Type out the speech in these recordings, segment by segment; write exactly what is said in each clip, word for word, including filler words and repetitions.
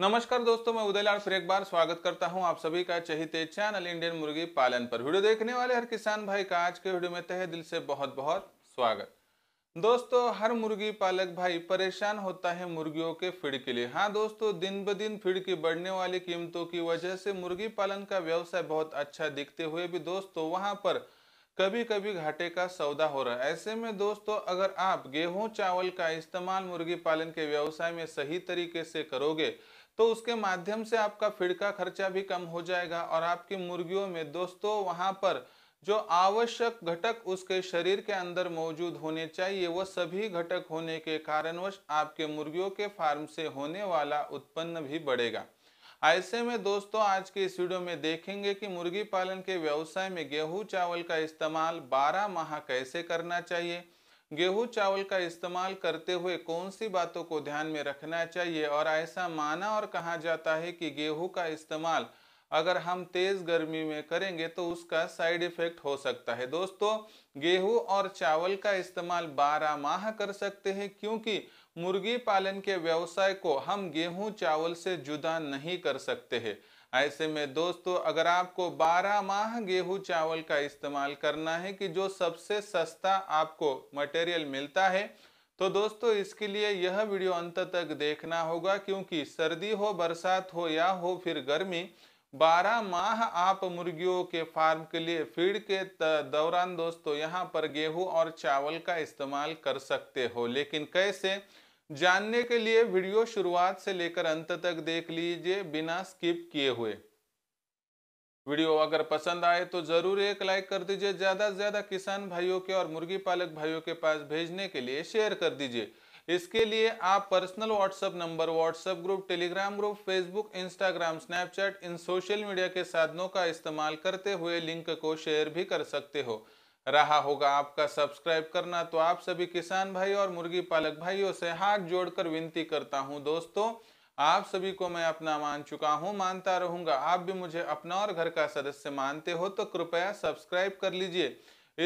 नमस्कार दोस्तों, मैं उदय लाड फिर एक बार स्वागत करता हूं आप सभी का चहिते चैनल इंडियन मुर्गी पालन पर। वीडियो देखने वाले हर किसान भाई का आज के वीडियो में तहे दिल से बहुत बहुत स्वागत। दोस्तों, हर मुर्गी पालक भाई परेशान होता है मुर्गियों के फीड के लिए। हाँ दोस्तों, दिन ब दिन फीड की बढ़ने वाली कीमतों की वजह से मुर्गी पालन का व्यवसाय बहुत अच्छा दिखते हुए भी दोस्तों वहाँ पर कभी कभी घाटे का सौदा हो रहा है। ऐसे में दोस्तों अगर आप गेहूं चावल का इस्तेमाल मुर्गी पालन के व्यवसाय में सही तरीके से करोगे तो उसके माध्यम से आपका फीड का खर्चा भी कम हो जाएगा और आपकी मुर्गियों में दोस्तों वहां पर जो आवश्यक घटक उसके शरीर के अंदर मौजूद होने चाहिए वह सभी घटक होने के कारणवश आपके मुर्गियों के फार्म से होने वाला उत्पन्न भी बढ़ेगा। ऐसे में दोस्तों आज के इस वीडियो में देखेंगे कि मुर्गी पालन के व्यवसाय में गेहूं चावल का इस्तेमाल बारह माह कैसे करना चाहिए, गेहूं चावल का इस्तेमाल करते हुए कौन सी बातों को ध्यान में रखना चाहिए। और ऐसा माना और कहा जाता है कि गेहूं का इस्तेमाल अगर हम तेज गर्मी में करेंगे तो उसका साइड इफेक्ट हो सकता है। दोस्तों गेहूं और चावल का इस्तेमाल बारह माह कर सकते हैं क्योंकि मुर्गी पालन के व्यवसाय को हम गेहूं चावल से जुदा नहीं कर सकते हैं। ऐसे में दोस्तों अगर आपको बारह माह गेहूं चावल का इस्तेमाल करना है कि जो सबसे सस्ता आपको मटेरियल मिलता है तो दोस्तों इसके लिए यह वीडियो अंत तक देखना होगा क्योंकि सर्दी हो बरसात हो या हो फिर गर्मी, बारह माह आप मुर्गियों के फार्म के लिए फीड के दौरान दोस्तों यहाँ पर गेहूं और चावल का इस्तेमाल कर सकते हो। लेकिन कैसे जानने के लिए वीडियो शुरुआत से लेकर अंत तक देख लीजिए बिना स्किप किए हुए। वीडियो अगर पसंद आए तो जरूर एक लाइक कर दीजिए, ज्यादा से ज्यादा किसान भाइयों के और मुर्गी पालक भाइयों के पास भेजने के लिए शेयर कर दीजिए। इसके लिए आप personal WhatsApp number, WhatsApp group, Telegram group, Facebook, Instagram, Snapchat इन सोशल मीडिया के साधनों का इस्तेमाल करते हुए लिंक को शेयर भी कर सकते हो। रहा होगा आपका सब्सक्राइब करना, तो आप सभी किसान भाई और मुर्गी पालक भाइयों से हाथ जोड़कर विनती करता हूं दोस्तों, आप सभी को मैं अपना मान चुका हूँ, मानता रहूंगा। आप भी मुझे अपना और घर का सदस्य मानते हो तो कृपया सब्सक्राइब कर लीजिए।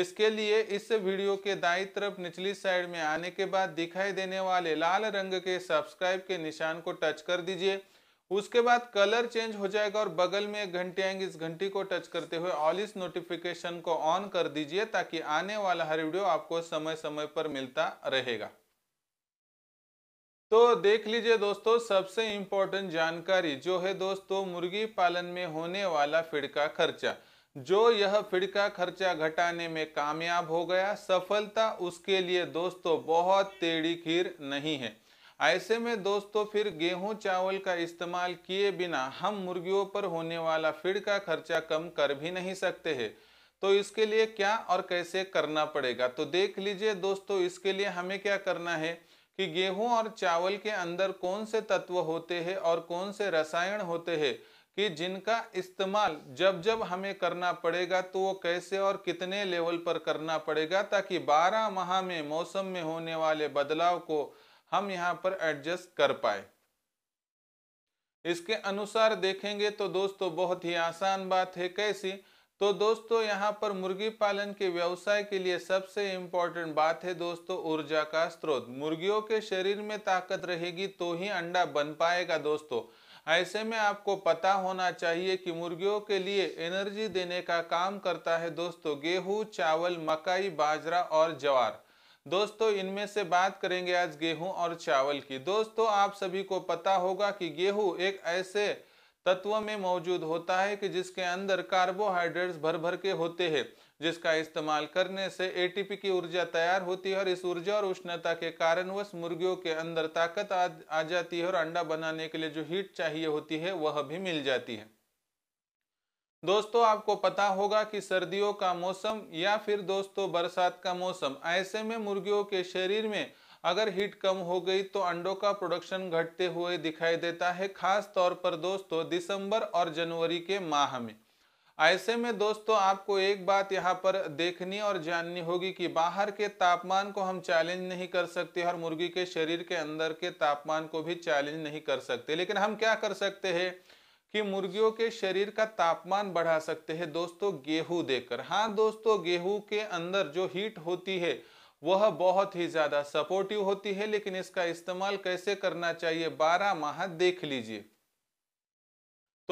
इसके लिए इस वीडियो के दाईं तरफ निचली साइड में आने के बाद दिखाई देने वाले लाल रंग के सब्सक्राइब के निशान को टच कर दीजिए। उसके बाद कलर चेंज हो जाएगा और बगल में एक घंटी आएंगी, इस घंटी को टच करते हुए ऑल इस नोटिफिकेशन को ऑन कर दीजिए ताकि आने वाला हर वीडियो आपको समय समय पर मिलता रहेगा। तो देख लीजिए दोस्तों सबसे इम्पोर्टेंट जानकारी जो है दोस्तों मुर्गी पालन में होने वाला फीड का खर्चा, जो यह फीड का खर्चा घटाने में कामयाब हो गया। सफलता उसके लिए दोस्तों बहुत टेढ़ी खीर नहीं है। ऐसे में दोस्तों फिर गेहूं चावल का इस्तेमाल किए बिना हम मुर्गियों पर होने वाला फीड का खर्चा कम कर भी नहीं सकते हैं। तो इसके लिए क्या और कैसे करना पड़ेगा तो देख लीजिए दोस्तों। इसके लिए हमें क्या करना है कि गेहूं और चावल के अंदर कौन से तत्व होते हैं और कौन से रसायन होते हैं कि जिनका इस्तेमाल जब जब हमें करना पड़ेगा तो वो कैसे और कितने लेवल पर करना पड़ेगा ताकि बारह माह में मौसम में होने वाले बदलाव को हम यहाँ पर एडजस्ट कर पाए। इसके अनुसार देखेंगे तो दोस्तों बहुत ही आसान बात है। कैसी तो दोस्तों यहाँ पर मुर्गी पालन के व्यवसाय के लिए सबसे इम्पोर्टेंट बात है दोस्तों ऊर्जा का स्रोत। मुर्गियों के शरीर में ताकत रहेगी तो ही अंडा बन पाएगा दोस्तों। ऐसे में आपको पता होना चाहिए कि मुर्गियों के लिए एनर्जी देने का काम करता है दोस्तों गेहूं, चावल, मकई, बाजरा और ज्वार। दोस्तों इनमें से बात करेंगे आज गेहूं और चावल की। दोस्तों आप सभी को पता होगा कि गेहूं एक ऐसे तत्व में मौजूद होता है कि जिसके अंदर कार्बोहाइड्रेट्स भर भर के होते हैं, जिसका इस्तेमाल करने से एटीपी की ऊर्जा तैयार होती है और इस ऊर्जा और उष्णता के कारणवश मुर्गियों के अंदर ताकत आ, आ जाती है और अंडा बनाने के लिए जो हीट चाहिए होती है वह भी मिल जाती है। दोस्तों आपको पता होगा कि सर्दियों का मौसम या फिर दोस्तों बरसात का मौसम, ऐसे में मुर्गियों के शरीर में अगर हीट कम हो गई तो अंडों का प्रोडक्शन घटते हुए दिखाई देता है, खास तौर पर दोस्तों दिसंबर और जनवरी के माह में। ऐसे में दोस्तों आपको एक बात यहाँ पर देखनी और जाननी होगी कि बाहर के तापमान को हम चैलेंज नहीं कर सकते और मुर्गी के शरीर के अंदर के तापमान को भी चैलेंज नहीं कर सकते। लेकिन हम क्या कर सकते हैं कि मुर्गियों के शरीर का तापमान बढ़ा सकते हैं दोस्तों गेहूं देकर। हाँ दोस्तों गेहूं के अंदर जो हीट होती है वह बहुत ही ज़्यादा सपोर्टिव होती है। लेकिन इसका इस्तेमाल कैसे करना चाहिए बारह माह देख लीजिए।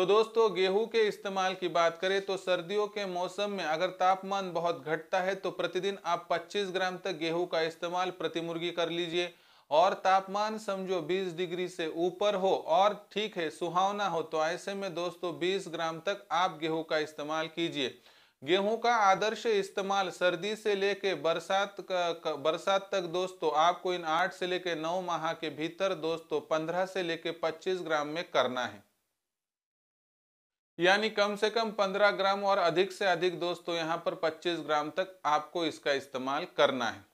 तो दोस्तों गेहूं के इस्तेमाल की बात करें तो सर्दियों के मौसम में अगर तापमान बहुत घटता है तो प्रतिदिन आप पच्चीस ग्राम तक गेहूं का इस्तेमाल प्रति मुर्गी कर लीजिए। और तापमान समझो बीस डिग्री से ऊपर हो और ठीक है सुहावना हो तो ऐसे में दोस्तों बीस ग्राम तक आप गेहूं का इस्तेमाल कीजिए। गेहूं का आदर्श इस्तेमाल सर्दी से लेके बरसात का बरसात तक दोस्तों आपको इन आठ से लेके नौ माह के भीतर दोस्तों पंद्रह से लेके पच्चीस ग्राम में करना है, यानी कम से कम पंद्रह ग्राम और अधिक से अधिक दोस्तों यहाँ पर पच्चीस ग्राम तक आपको इसका इस्तेमाल करना है।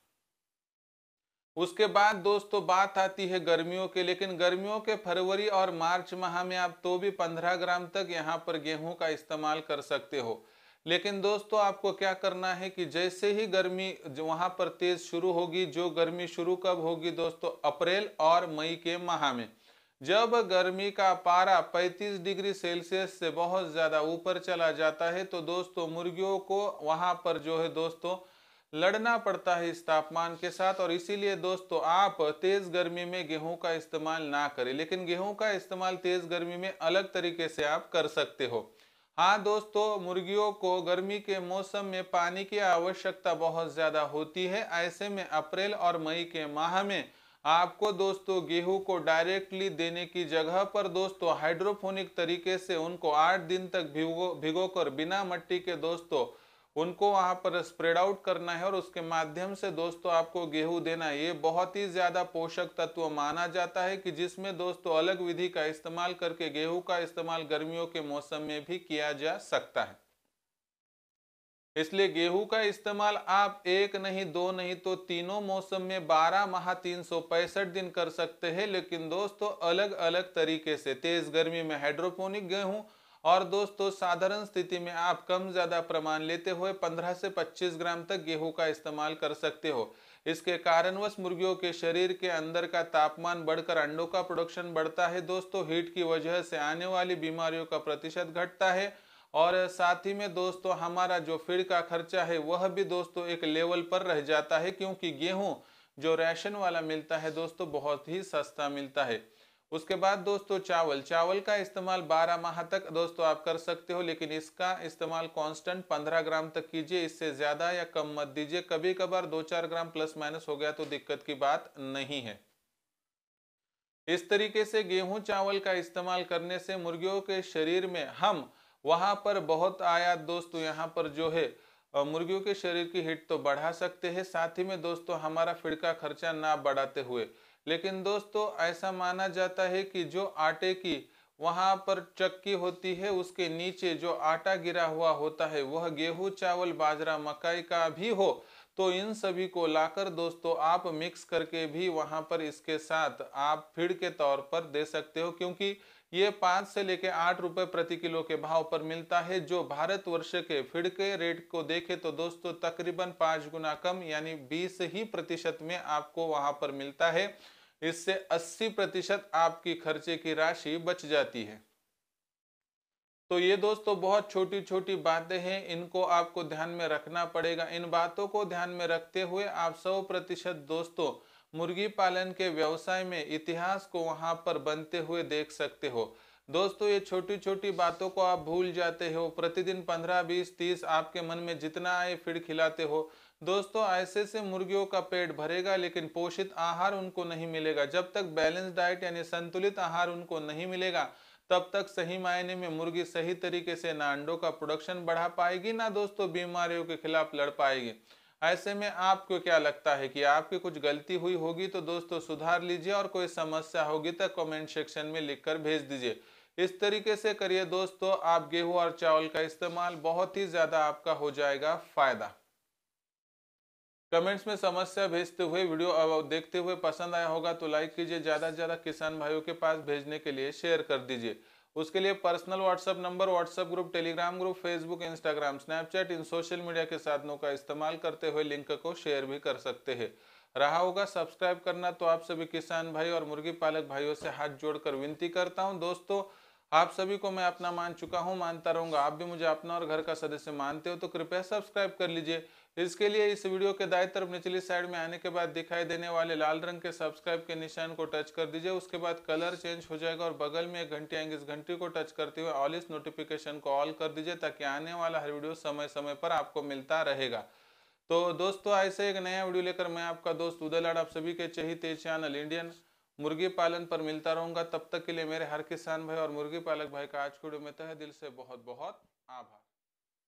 उसके बाद दोस्तों बात आती है गर्मियों के, लेकिन गर्मियों के फरवरी और मार्च माह में आप तो भी पंद्रह ग्राम तक यहाँ पर गेहूं का इस्तेमाल कर सकते हो। लेकिन दोस्तों आपको क्या करना है कि जैसे ही गर्मी वहाँ पर तेज शुरू होगी, जो गर्मी शुरू कब होगी दोस्तों अप्रैल और मई के माह में, जब गर्मी का पारा पैंतीस डिग्री सेल्सियस से बहुत ज़्यादा ऊपर चला जाता है तो दोस्तों मुर्गियों को वहाँ पर जो है दोस्तों लड़ना पड़ता है इस तापमान के साथ। और इसीलिए दोस्तों आप तेज़ गर्मी में गेहूं का इस्तेमाल ना करें, लेकिन गेहूं का इस्तेमाल तेज़ गर्मी में अलग तरीके से आप कर सकते हो। हाँ दोस्तों, मुर्गियों को गर्मी के मौसम में पानी की आवश्यकता बहुत ज़्यादा होती है, ऐसे में अप्रैल और मई के माह में आपको दोस्तों गेहूं को डायरेक्टली देने की जगह पर दोस्तों हाइड्रोपोनिक तरीके से उनको आठ दिन तक भिगो भिगो कर बिना मिट्टी के दोस्तों उनको वहाँ पर स्प्रेड आउट करना है और उसके माध्यम से दोस्तों आपको गेहूं देना। ये बहुत ही ज़्यादा पोषक तत्व माना जाता है कि जिसमें दोस्तों अलग विधि का इस्तेमाल करके गेहूं का इस्तेमाल गर्मियों के मौसम में भी किया जा सकता है। इसलिए गेहूं का इस्तेमाल आप एक नहीं, दो नहीं तो तीनों मौसम में बारह माह तीन सौ पैंसठ दिन कर सकते हैं, लेकिन दोस्तों अलग अलग तरीके से। तेज़ गर्मी में हाइड्रोपोनिक गेहूँ और दोस्तों साधारण स्थिति में आप कम ज़्यादा प्रमाण लेते हुए पंद्रह से पच्चीस ग्राम तक गेहूं का इस्तेमाल कर सकते हो। इसके कारणवश मुर्गियों के शरीर के अंदर का तापमान बढ़कर अंडों का प्रोडक्शन बढ़ता है दोस्तों, हीट की वजह से आने वाली बीमारियों का प्रतिशत घटता है और साथ ही में दोस्तों हमारा जो फीड का खर्चा है वह भी दोस्तों एक लेवल पर रह जाता है, क्योंकि गेहूँ जो राशन वाला मिलता है दोस्तों बहुत ही सस्ता मिलता है। उसके बाद दोस्तों चावल चावल का इस्तेमाल बारह माह तक दोस्तों आप कर सकते हो, लेकिन इसका इस्तेमाल कांस्टेंट पंद्रह ग्राम तक कीजिए, इससे ज़्यादा या कम मत दीजिए। कभी कभार दो चार ग्राम प्लस माइनस हो गया तो दिक्कत की बात नहीं है। इस तरीके से गेहूं चावल का इस्तेमाल करने से मुर्गियों के शरीर में हम वहाँ पर बहुत आयात दोस्तों यहाँ पर जो है मुर्गियों के शरीर की हीट तो बढ़ा सकते हैं, साथ ही में दोस्तों हमारा फीड का खर्चा ना बढ़ाते हुए। लेकिन दोस्तों ऐसा माना जाता है कि जो आटे की वहाँ पर चक्की होती है उसके नीचे जो आटा गिरा हुआ होता है वह गेहूं, चावल, बाजरा, मकई का भी हो तो इन सभी को लाकर दोस्तों आप मिक्स करके भी वहाँ पर इसके साथ आप फीड के तौर पर दे सकते हो, क्योंकि ये पाँच से लेके आठ रुपये प्रति किलो के भाव पर मिलता है। जो भारतवर्ष के फीड के रेट को देखें तो दोस्तों तकरीबन पाँच गुना कम यानी बीस ही प्रतिशत में आपको वहाँ पर मिलता है। इससे अस्सी प्रतिशत आपकी खर्चे की राशि बच जाती है। तो ये दोस्तों बहुत छोटी छोटी बातें हैं, इनको आपको ध्यान में रखना पड़ेगा। इन बातों को ध्यान में रखते हुए आप सौ प्रतिशत दोस्तों मुर्गी पालन के व्यवसाय में इतिहास को वहाँ पर बनते हुए देख सकते हो। दोस्तों ये छोटी छोटी बातों को आप भूल जाते हो, प्रतिदिन पंद्रह बीस तीस आपके मन में जितना आए फीड खिलाते हो दोस्तों, ऐसे से मुर्गियों का पेट भरेगा लेकिन पोषित आहार उनको नहीं मिलेगा। जब तक बैलेंस डाइट यानी संतुलित आहार उनको नहीं मिलेगा तब तक सही मायने में मुर्गी सही तरीके से ना अंडों का प्रोडक्शन बढ़ा पाएगी ना दोस्तों बीमारियों के खिलाफ लड़ पाएगी। ऐसे में आपको क्या लगता है कि आपकी कुछ गलती हुई होगी तो दोस्तों सुधार लीजिए और कोई समस्या होगी तो कमेंट सेक्शन में लिख कर भेज दीजिए। इस तरीके से करिए दोस्तों आप गेहूँ और चावल का इस्तेमाल, बहुत ही ज़्यादा आपका हो जाएगा फायदा। कमेंट्स में समस्या भेजते हुए वीडियो देखते हुए पसंद आया होगा तो लाइक कीजिए, ज़्यादा से ज़्यादा किसान भाइयों के पास भेजने के लिए शेयर कर दीजिए। उसके लिए personal WhatsApp number, WhatsApp group, Telegram group, Facebook, Instagram, Snapchat इन सोशल मीडिया के साधनों का इस्तेमाल करते हुए लिंक को शेयर भी कर सकते हैं। रहा होगा सब्सक्राइब करना तो आप सभी किसान भाई और मुर्गी पालक भाइयों से हाथ जोड़कर विनती करता हूँ। दोस्तों आप सभी को मैं अपना मान चुका हूँ, मानता रहूँगा। आप भी मुझे अपना और घर का सदस्य मानते हो तो कृपया सब्सक्राइब कर लीजिए। इसके लिए इस वीडियो के दाएं तरफ निचली साइड में आने के बाद दिखाई देने वाले लाल रंग के सब्सक्राइब के निशान को टच कर दीजिए। उसके बाद कलर चेंज हो जाएगा और बगल में एक घंटी आएंगे, इस घंटी को टच करते हुए ऑल इस नोटिफिकेशन को ऑल कर दीजिए ताकि आने वाला हर वीडियो समय समय पर आपको मिलता रहेगा। तो दोस्तों, ऐसे एक नया वीडियो लेकर मैं आपका दोस्त उदय लाड आप सभी के चहेते चैनल इंडियन मुर्गी पालन पर मिलता रहूंगा। तब तक के लिए मेरे हर किसान भाई और मुर्गी पालक भाई का आज के वीडियो में तहे दिल से बहुत बहुत आभार।